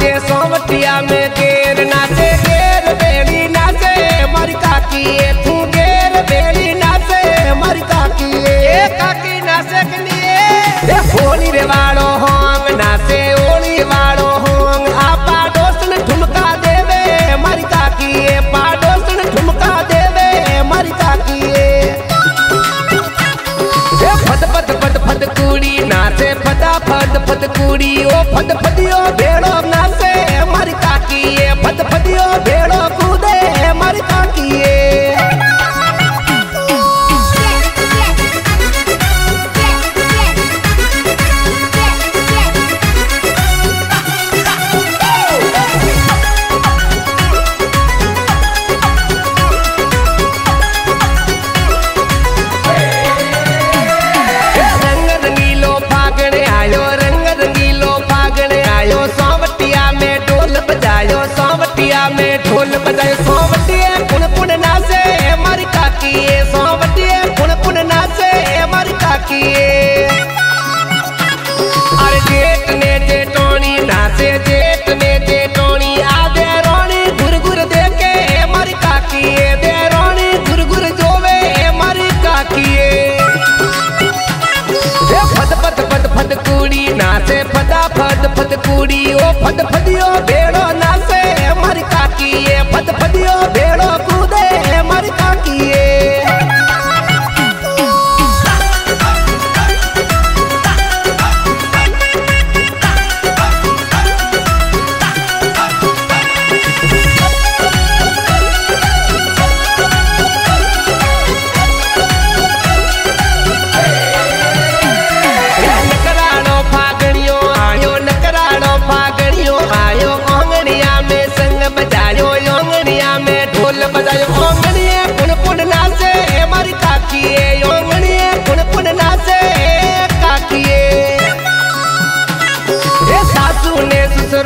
नाचे सोमटिया में गेर नाचे गेर बेड़ी नाचे मारी काकी ऐ तू गेर बेड़ी नाचे मारी काकी ऐ काकी नाचे के लिए होली रे वालो होंग नाचे होली वालो होंग आपा दोस्त ने ठुमका देवे मारी काकी ऐ पा दोस्त ने ठुमका देवे मारी काकी ऐ फट फट फट फट कुड़ी नाचे फटा फट फट कुड़ी ओ फट फटियो भेड़ो नाचे मारी काकी ऐ फट फटियो भेड़ो कूदे मारी काकी ऐ बजाए सोवटिए पुन पुन नाचे मारी काकी ऐ सोवटिए पुन पुन नाचे मारी काकी ऐ अरे जेठ ने जेठोनी नाचे जेठ ने जेठोनी आधे रोनी घुर घुर देखे मारी काकी ऐ दे रोनी घुर घुर जोवे मारी काकी ऐ फट फट फट फट कुड़ी नाचे फटा फट फट कुड़ी ओ फट फटियो भेड़ो नाचे मारी काकी ऐ फट फटियो भेड़ो कूदे मारी काकी ऐ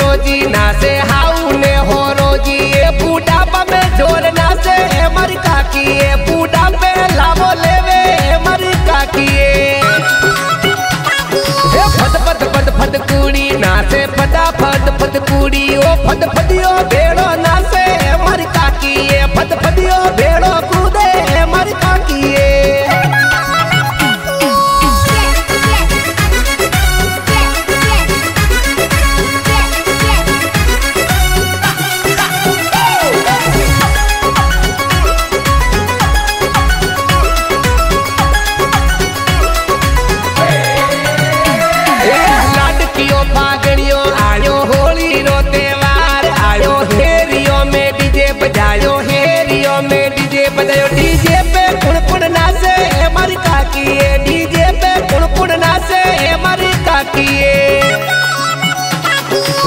रोजी नाचे हाउ ने हो रोजी ये बुढ़ापा में जोर नाचे मारी काकी ऐ बुढ़ापे लावो लेवे मारी काकी ऐ फट फट फट फट कुड़ी नाचे फटा फट फट कुड़ी ओ फट फटियो भेड़ो नाचे मारी काकी ऐ फट फटियो भेड़ो कूदे मारी काकी ऐ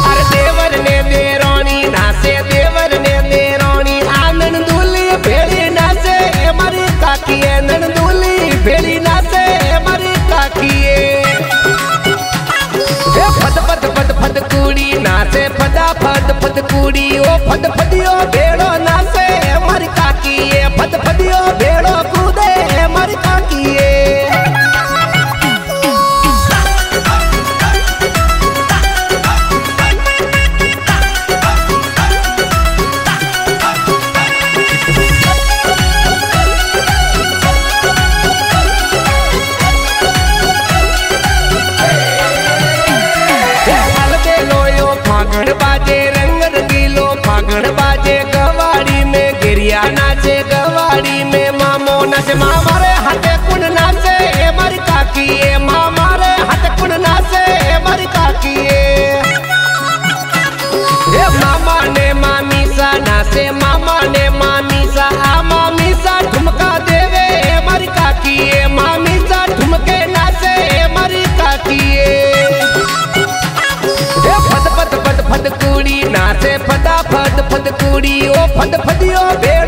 अरे देवर ने देवरानी आनंदुली भेड़ी नाचे मारी काकी ऐ नंदुली भेड़ी नाचे मारी काकी ऐ फट फट फट फट कुड़ी नाचे फटा फट फट कुड़ी ओ फट फटियो भेड़ो नाचे मारी काकी ऐ फट फटियो भेड़ो कूदे मारी काकी ऐ मामा रे हाथे कुन नाचे मारी काकी ऐ मामा रे हाथे कुन नाचे मारी काकी ऐ मामा ने मामी सा नाचे मामा ने मामी सा आ मामी सा ठुमका देवे मारी काकी ऐ मामी सा ठुमके नाचे मारी काकी ऐ फट फट फट फट कुड़ी नाचे फटा फट फट कुड़ी ओ फट फटियो